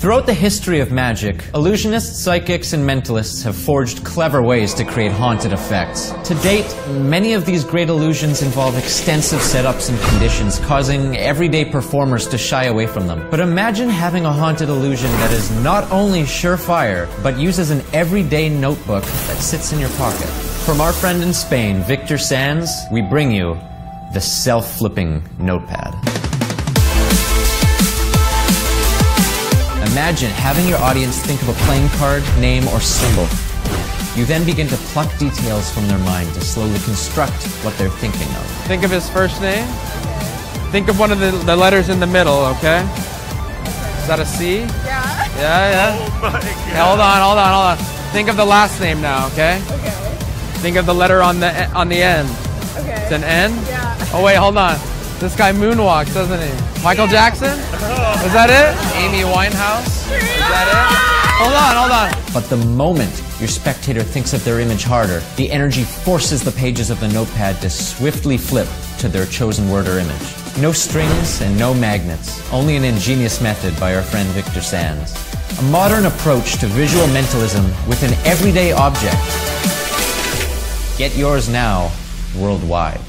Throughout the history of magic, illusionists, psychics, and mentalists have forged clever ways to create haunted effects. To date, many of these great illusions involve extensive setups and conditions, causing everyday performers to shy away from them. But imagine having a haunted illusion that is not only surefire, but uses an everyday notebook that sits in your pocket. From our friend in Spain, Victor Sanz, we bring you the Self-Flipping Notepad. Imagine having your audience think of a playing card, name, or symbol. You then begin to pluck details from their mind to slowly construct what they're thinking of. Think of his first name. Think of one of the letters in the middle, okay? Is that a C? Yeah. Yeah. Oh my God. Hey, hold on. Think of the last name now, okay? Okay. Think of the letter on the end. Okay. It's an N? Yeah. Oh wait, hold on. This guy moonwalks, doesn't he? Michael Jackson? Is that it? Amy Winehouse? Is that it? Hold on. But the moment your spectator thinks of their image harder, the energy forces the pages of the notepad to swiftly flip to their chosen word or image. No strings and no magnets, only an ingenious method by our friend Victor Sanz. A modern approach to visual mentalism with an everyday object. Get yours now, worldwide.